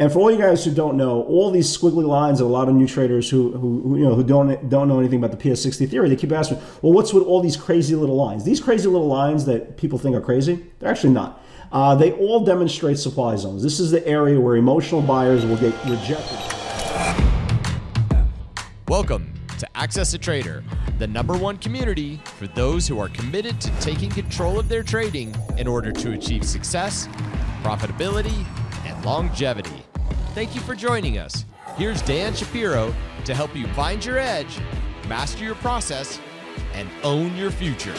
And for all you guys who don't know, all these squiggly lines of a lot of new traders who don't know anything about the PS60 theory, they keep asking, well, what's with all these crazy little lines? These crazy little lines that people think are crazy, they're actually not. They all demonstrate supply zones. This is the area where emotional buyers will get rejected. Welcome to Access a Trader, the #1 community for those who are committed to taking control of their trading in order to achieve success, profitability, and longevity. Thank you for joining us. Here's Dan Shapiro to help you find your edge, master your process, and own your future.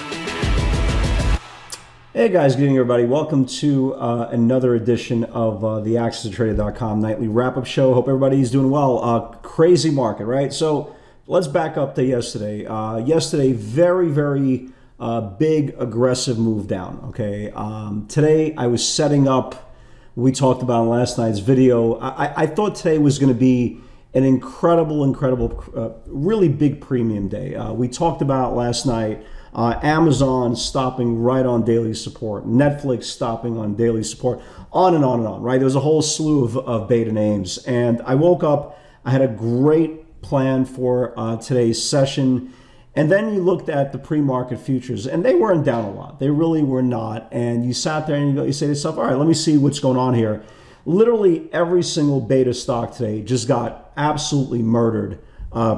Hey guys, good evening everybody. Welcome to another edition of the accessatrader.com nightly wrap-up show. Hope everybody's doing well. Crazy market, right? So let's back up to yesterday. Yesterday, very, very big aggressive move down, okay? Today I was setting up, we talked about in last night's video, I thought today was gonna be an incredible, really big premium day. We talked about last night, Amazon stopping right on daily support, Netflix stopping on daily support, on and on and on, right? There was a whole slew of beta names. And I woke up, I had a great plan for today's session. And then you looked at the pre-market futures and they weren't down a lot. They really were not. And you sat there and you say to yourself, all right, let me see what's going on here. Literally every single beta stock today just got absolutely murdered.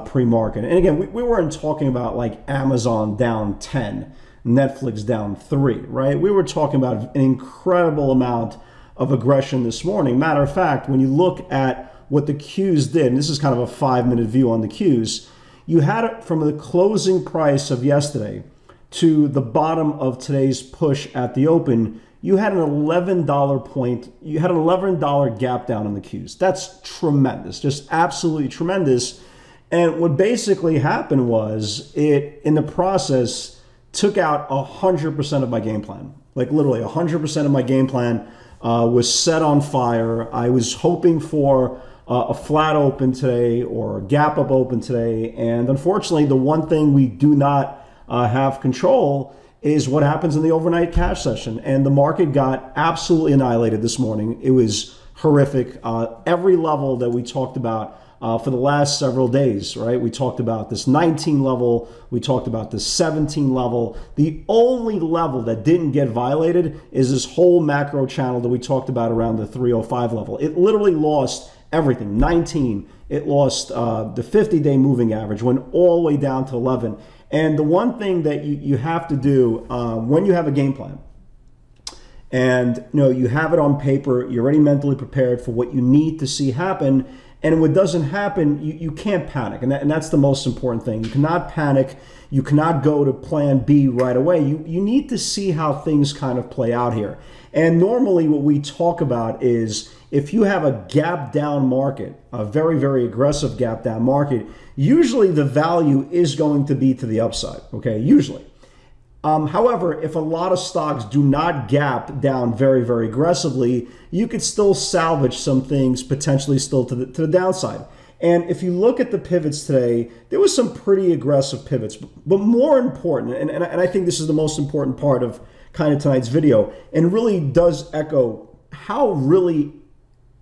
Pre-market. And again, we weren't talking about like Amazon down 10, Netflix down 3, right? We were talking about an incredible amount of aggression this morning. Matter of fact, when you look at what the Q's did, and this is kind of a 5-minute view on the Q's, you had it from the closing price of yesterday to the bottom of today's push at the open, you had an $11 point, you had an $11 gap down in the Q's. That's tremendous, just absolutely tremendous. And what basically happened was it, in the process, took out 100% of my game plan. Like literally 100% of my game plan was set on fire. I was hoping for a flat open today or a gap up open today. And unfortunately, the one thing we do not have control is what happens in the overnight cash session. And the market got absolutely annihilated this morning. It was horrific. Every level that we talked about for the last several days, right? We talked about this 19 level, we talked about this 17 level. The only level that didn't get violated is this whole macro channel that we talked about around the 305 level. It literally lost everything, 19. It lost the 50-day moving average, went all the way down to 11. And the one thing that you have to do when you have a game plan, and you know, you have it on paper, you're already mentally prepared for what you need to see happen. And when it doesn't happen, you can't panic. And that's the most important thing. You cannot panic. You cannot go to plan B right away. You need to see how things kind of play out here. And normally what we talk about is if you have a gap down market, a very, very aggressive gap down market, usually the value is going to be to the upside, okay? Usually. However, if a lot of stocks do not gap down very, very aggressively, you could still salvage some things potentially still to the downside. And if you look at the pivots today, there was some pretty aggressive pivots, but more important, and I think this is the most important part of kind of tonight's video, and really does echo how really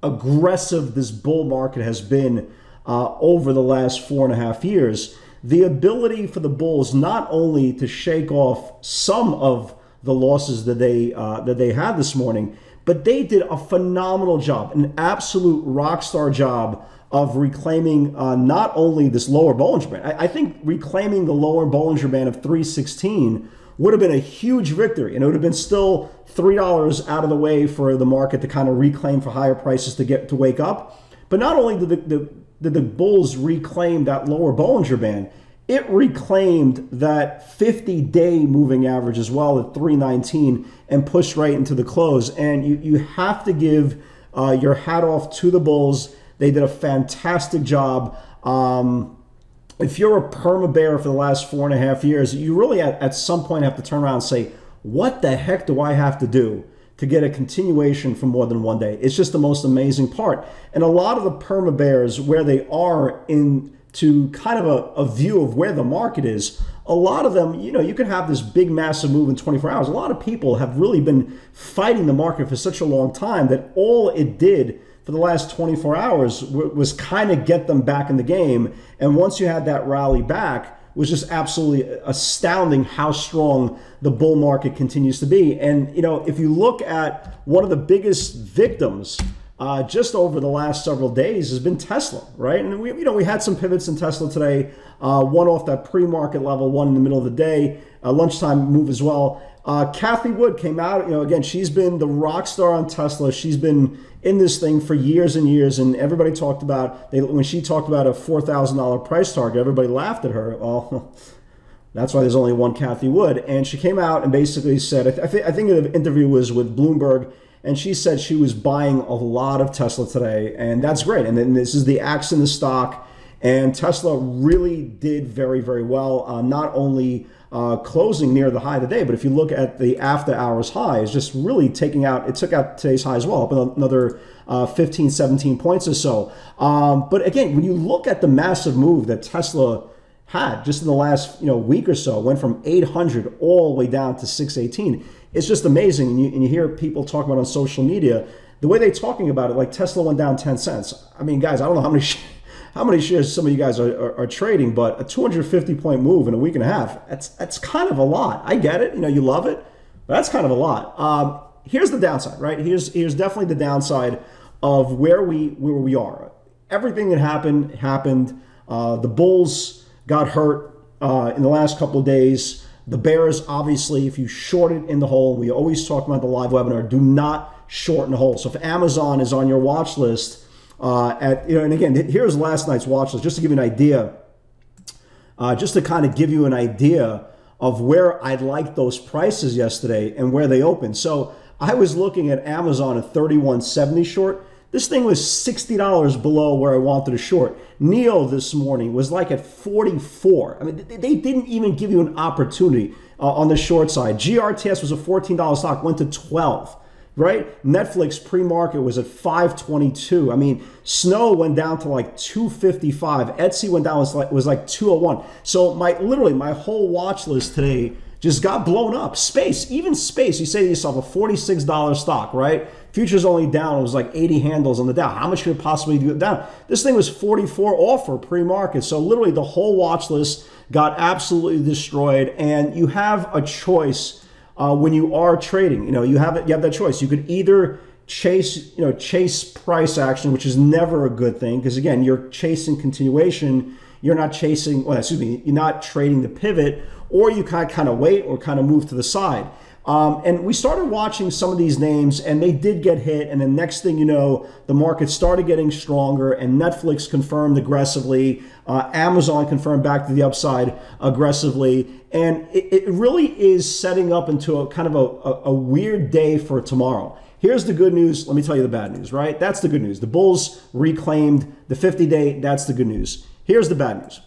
aggressive this bull market has been over the last 4.5 years. The ability for the bulls not only to shake off some of the losses that they had this morning, but they did a phenomenal job, an absolute rock star job of reclaiming not only this lower Bollinger band. I think reclaiming the lower Bollinger band of 316 would have been a huge victory, and it would have been still $3 out of the way for the market to kind of reclaim for higher prices to get to wake up. But not only did the bulls reclaimed that lower Bollinger band, it reclaimed that 50-day moving average as well at 319 and pushed right into the close. And you have to give your hat off to the bulls. They did a fantastic job. If you're a perma bear for the last 4.5 years, you really at some point have to turn around and say, what the heck do I have to do to get a continuation for more than one day? It's just the most amazing part. And a lot of the perma bears, where they are into kind of a view of where the market is, a lot of them, you know, you can have this big massive move in 24 hours. A lot of people have really been fighting the market for such a long time that all it did for the last 24 hours was kind of get them back in the game. And once you had that rally back, it was just absolutely astounding how strong the bull market continues to be. And, you know, if you look at one of the biggest victims just over the last several days has been Tesla, right? And we, you know, we had some pivots in Tesla today, one off that pre-market level, one in the middle of the day, a lunchtime move as well. Kathy Wood came out, you know, again, she's been the rock star on Tesla. She's been in this thing for years and years, and everybody talked about, when she talked about a $4,000 price target, everybody laughed at her. Well, that's why there's only one Kathy Wood. And she came out and basically said, I think the interview was with Bloomberg, and she said she was buying a lot of Tesla today, and that's great. And then this is the axe in the stock, and Tesla really did very, very well, not only closing near the high of the day, but if you look at the after hours high, it's just really taking out, it took out today's high as well, up another 15, 17 points or so. But again, when you look at the massive move that Tesla had just in the last week or so, went from 800 all the way down to 618. It's just amazing. And you hear people talk about it on social media, the way they're talking about it, like Tesla went down 10 cents. I mean, guys, I don't know how many shares some of you guys are trading, but a 250 point move in a week and a half, that's kind of a lot. I get it, you love it, but that's kind of a lot. Here's the downside, right? Here's definitely the downside of where we are. Everything that happened. The bulls got hurt in the last couple of days. The bears, obviously, if you short it in the hole, we always talk about the live webinar, do not short in the hole. So if Amazon is on your watch list, and again, here's last night's watch list, just to give you an idea, just to kind of give you an idea of where I liked those prices yesterday and where they opened. So I was looking at Amazon at 31.70 short. This thing was $60 below where I wanted to short. NIO this morning was like at 44. I mean, they didn't even give you an opportunity on the short side. GRTS was a $14 stock, went to 12. Right? Netflix pre-market was at 522. I mean, SNOW went down to like 255. Etsy went down, was like 201. So literally my whole watch list today just got blown up. SPACE, even SPACE, you say to yourself, a $46 stock, right? Futures only down, it was like 80 handles on the Dow. How much could it possibly go down? This thing was 44 offer pre-market. So literally the whole watch list got absolutely destroyed, and you have a choice when you are trading. You have that choice. You could either chase price action, which is never a good thing, because again, you're chasing continuation. You're not chasing, well, excuse me, you're not trading the pivot, or you kind of wait or kind of move to the side. And we started watching some of these names, and they did get hit. And the next thing you know, the market started getting stronger, and Netflix confirmed aggressively. Amazon confirmed back to the upside aggressively. And it really is setting up into a kind of a weird day for tomorrow. Here's the good news. Let me tell you the bad news, right? That's the good news. The bulls reclaimed the 50-day. That's the good news. Here's the bad news.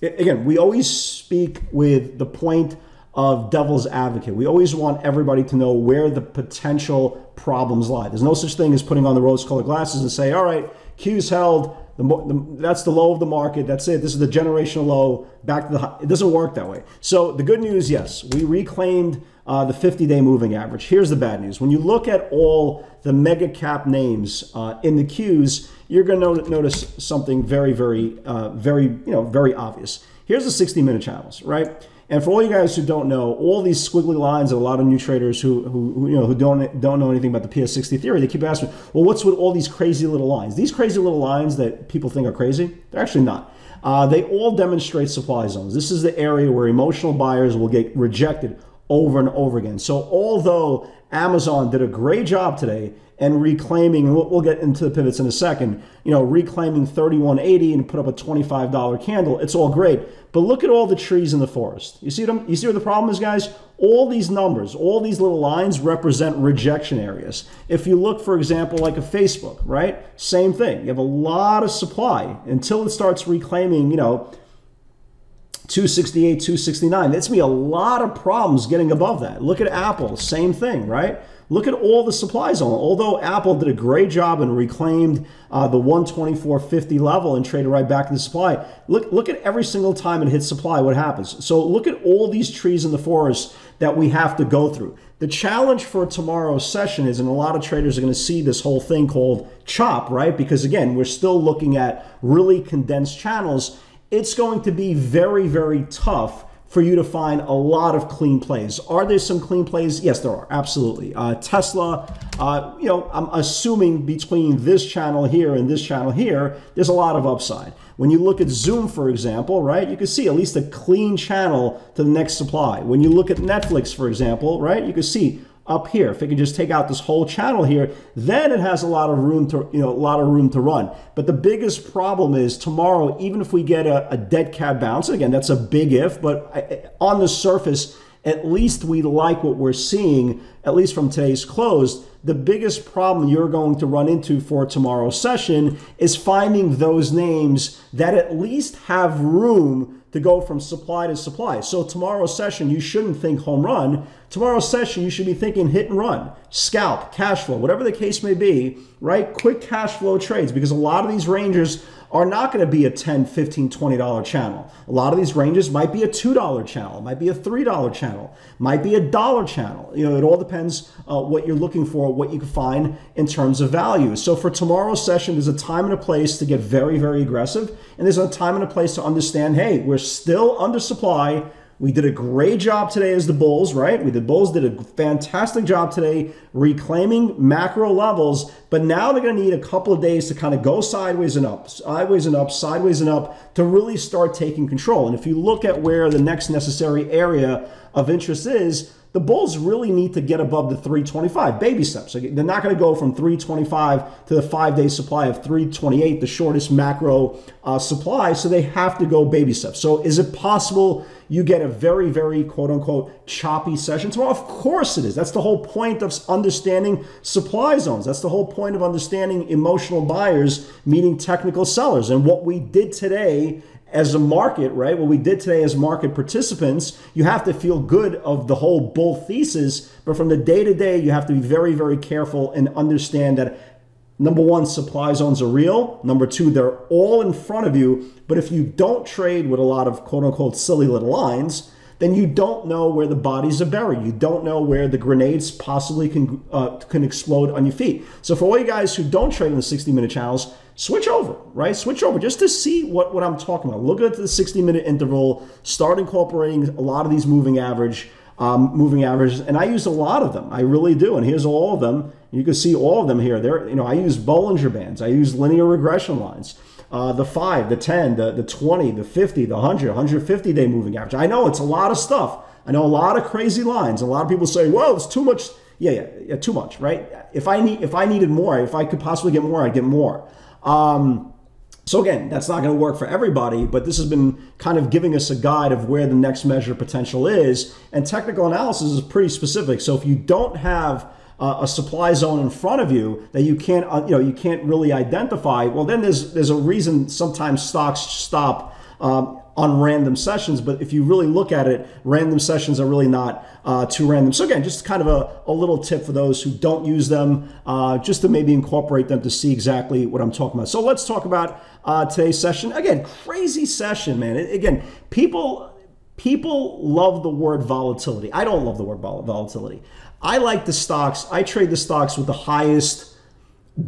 Again, we always speak with the point of devil's advocate. We always want everybody to know where the potential problems lie. There's no such thing as putting on the rose-colored glasses and say, all right, Q's held, that's the low of the market, that's it, this is the generational low, back to the high. It doesn't work that way. So the good news, yes, we reclaimed the 50-day moving average. Here's the bad news. When you look at all the mega cap names in the Q's, you're going to notice something very, very, very obvious. Here's the 60-minute channels, right? And for all you guys who don't know, all these squiggly lines, a lot of new traders who don't know anything about the PS60 theory, they keep asking, well, what's with all these crazy little lines? These crazy little lines that people think are crazy, they're actually not. They all demonstrate supply zones. This is the area where emotional buyers will get rejected over and over again. So although Amazon did a great job today and reclaiming, and we'll get into the pivots in a second, reclaiming 3180 and put up a $25 candle, it's all great. But look at all the trees in the forest. You see where the problem is, guys? All these numbers, all these little lines represent rejection areas. If you look, for example, like a Facebook, right? Same thing. You have a lot of supply until it starts reclaiming, 268, 269. That's me a lot of problems getting above that. Look at Apple, same thing, right? Look at all the supply zone. Although Apple did a great job and reclaimed the 124.50 level and traded right back in the supply, look at every single time it hits supply, what happens. So look at all these trees in the forest that we have to go through. The challenge for tomorrow's session is, and a lot of traders are going to see this whole thing called chop, right? Because again, we're still looking at really condensed channels. It's going to be very, very tough for you to find a lot of clean plays. Are there some clean plays? Yes, there are, absolutely. Tesla, you know, I'm assuming between this channel here and this channel here, there's a lot of upside. When you look at Zoom, for example, right, you can see at least a clean channel to the next supply. When you look at Netflix, for example, right, you can see up here, if it can just take out this whole channel here, then it has a lot of room to, you know, a lot of room to run. But the biggest problem is tomorrow, even if we get a dead cat bounce, and again, that's a big if, but on the surface, at least we like what we're seeing, at least from today's close. The biggest problem you're going to run into for tomorrow's session is finding those names that at least have room to go from supply to supply. So tomorrow's session, you shouldn't think home run. Tomorrow's session, you should be thinking hit and run, scalp, cash flow, whatever the case may be, right? Quick cash flow trades, because a lot of these ranges are not going to be a $10, $15, $20 channel. A lot of these ranges might be a $2 channel, might be a $3 channel, might be a $1 channel. You know, it all depends what you're looking for, what you can find in terms of value. So for tomorrow's session, there's a time and a place to get very, very aggressive. And there's a time and a place to understand, hey, we're still undersupply. We did a great job today as the bulls, right? The bulls did a fantastic job today reclaiming macro levels, but now they're going to need a couple of days to kind of go sideways and up, to really start taking control. And if you look at where the next necessary area of interest is, the bulls really need to get above the 325, baby steps. They're not going to go from 325 to the 5-day supply of 328, the shortest macro supply, so they have to go baby steps. So is it possible you get a very, very quote-unquote choppy session tomorrow? Of course it is. That's the whole point of understanding supply zones. That's the whole point of understanding emotional buyers, meaning technical sellers. And what we did today as a market, right? What we did today as market participants, you have to feel good of the whole bull thesis, but from the day to day, you have to be very, very careful and understand that number one, supply zones are real. Number two, they're all in front of you. But if you don't trade with a lot of quote unquote silly little lines, then you don't know where the bodies are buried. You don't know where the grenades possibly can explode on your feet. So for all you guys who don't trade in the 60-minute channels, switch over, right? Switch over just to see what I'm talking about. Look at the 60-minute interval, start incorporating a lot of these moving averages, and I use a lot of them. I really do, and here's all of them. You can see all of them here. They're, you know, I use Bollinger bands. I use linear regression lines. The 5, the 10, the 20, the 50, the 100, 150-day moving average. I know it's a lot of stuff. I know a lot of crazy lines. A lot of people say, well, it's too much. Yeah, too much, right? If I needed more, if I could possibly get more, I'd get more. So again, that's not going to work for everybody, but this has been kind of giving us a guide of where the next measure potential is. And technical analysis is pretty specific. So if you don't have a supply zone in front of you that you can't, you know, you can't really identify, well, then there's a reason sometimes stocks stop on random sessions. But if you really look at it, random sessions are really not too random. So again, just kind of a little tip for those who don't use them, just to maybe incorporate them to see exactly what I'm talking about. So let's talk about today's session. Again, crazy session, man. Again, people love the word volatility. I don't love the word volatility. I like the stocks. I trade the stocks with the highest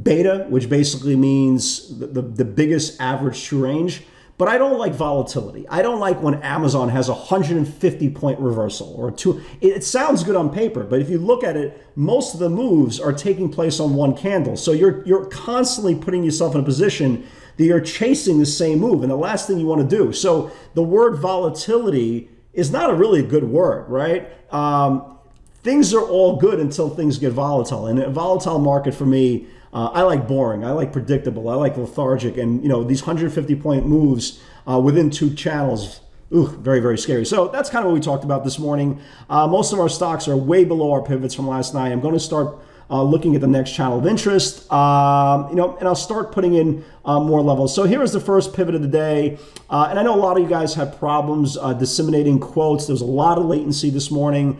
beta, which basically means the biggest average true range. But I don't like volatility. I don't like when Amazon has a 150-point reversal or two. It sounds good on paper, but if you look at it, most of the moves are taking place on one candle. So you're constantly putting yourself in a position that you're chasing the same move, and the last thing you want to do. So the word volatility is not a really good word, right? Things are all good until things get volatile. And a volatile market for me, I like boring, I like predictable, I like lethargic, and you know, these 150-point moves within two channels, ooh, very, very scary. So that's kind of what we talked about this morning. Most of our stocks are way below our pivots from last night. I'm going to start looking at the next channel of interest, you know, and I'll start putting in more levels. So here is the first pivot of the day. And I know a lot of you guys have problems disseminating quotes. There's a lot of latency this morning.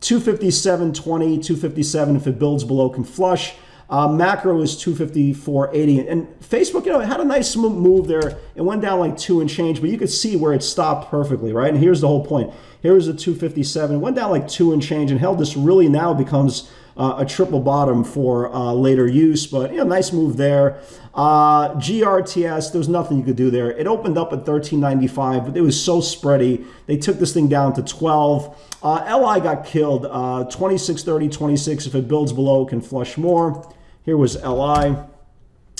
257.20, 257 if it builds below can flush. Macro is 254.80. And Facebook, you know, it had a nice move there. It went down like 2 and change, but you could see where it stopped perfectly, right? And here's the whole point. Here's the 257. It went down like 2 and change and held this, really now becomes a triple bottom for later use. But, you know, nice move there. GRTS, there was nothing you could do there. It opened up at 13.95, but it was so spready. They took this thing down to 12. LI got killed. 26.30, 26. If it builds below, it can flush more. Here was LI,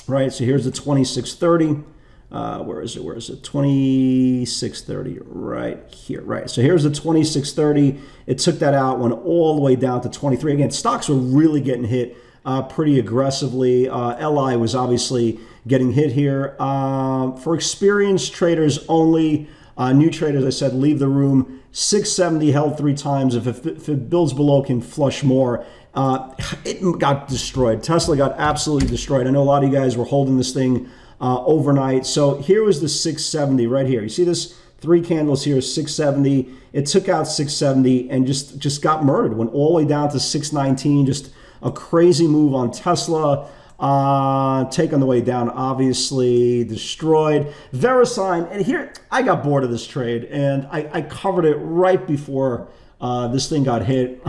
right? So here's the 26.30. Where is it? 26.30 right here, right? So here's the 26.30. It took that out, went all the way down to 23. Again, stocks were really getting hit pretty aggressively. LI was obviously getting hit here. For experienced traders only, new traders, I said, leave the room. 670 held 3 times. If it builds below, can flush more. It got destroyed. Tesla got absolutely destroyed. I know a lot of you guys were holding this thing overnight. So here was the 670 right here. You see this 3 candles here, 670. It took out 670 and just got murdered. Went all the way down to 619. Just a crazy move on Tesla. Take on the way down, obviously destroyed. VeriSign, and here I got bored of this trade, and I covered it right before this thing got hit.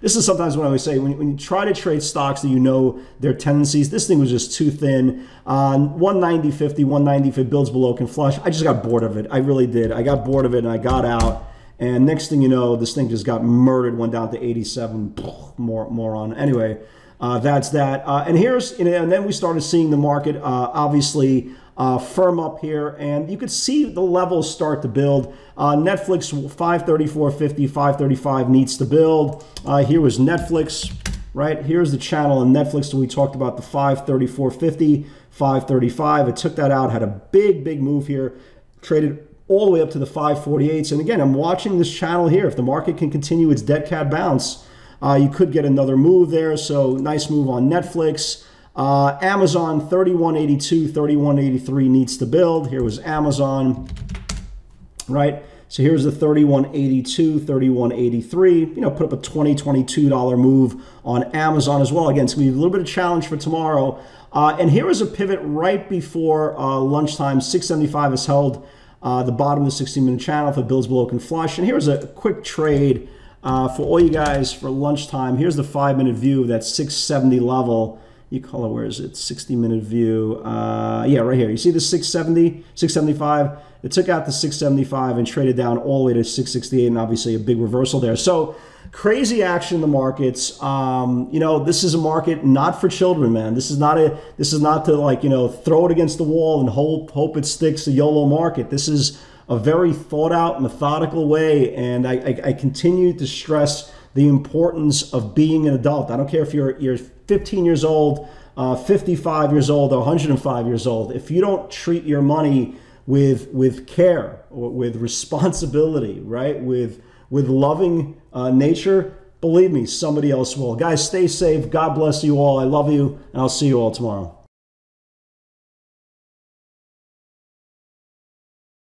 This is sometimes what I always say, when you try to trade stocks that you know their tendencies, this thing was just too thin. 190.50, 190, if it builds below can flush. I just got bored of it. I really did. I got bored of it and I got out. And next thing you know, this thing just got murdered, went down to 87. More on. Anyway, that's that. And here's, you know, and then we started seeing the market obviously firm up here, and you could see the levels start to build. Netflix 534.50, 535 needs to build. Here was Netflix, right? Here's the channel in Netflix that we talked about, the 534.50, 535. It took that out, had a big move here, traded all the way up to the 548s. And again, I'm watching this channel here. If the market can continue its dead cat bounce, you could get another move there. So nice move on Netflix. Amazon 3182, 3183 needs to build. Here was Amazon, right? So here's the 3182, 3183. You know, put up a $22 move on Amazon as well. Again, it's going to be a little bit of challenge for tomorrow. And here is a pivot right before lunchtime. 675 is held the bottom of the 16-minute channel. If it builds below, it can flush. And here's a quick trade for all you guys for lunchtime. Here's the 5-minute view of that 670 level. You call it, where is it? 60-minute view. Yeah, right here. You see the 670, 675? It took out the 675 and traded down all the way to 668, and obviously a big reversal there. So crazy action in the markets. You know, this is a market not for children, man. This is not to, like, you know, throw it against the wall and hope it sticks, the YOLO market. This is a very thought out, methodical way. And I continue to stress the importance of being an adult. I don't care if you're 15 years old, 55 years old, or 105 years old. If you don't treat your money with care, or with responsibility, right? With loving nature, believe me, somebody else will. Guys, stay safe. God bless you all. I love you, and I'll see you all tomorrow.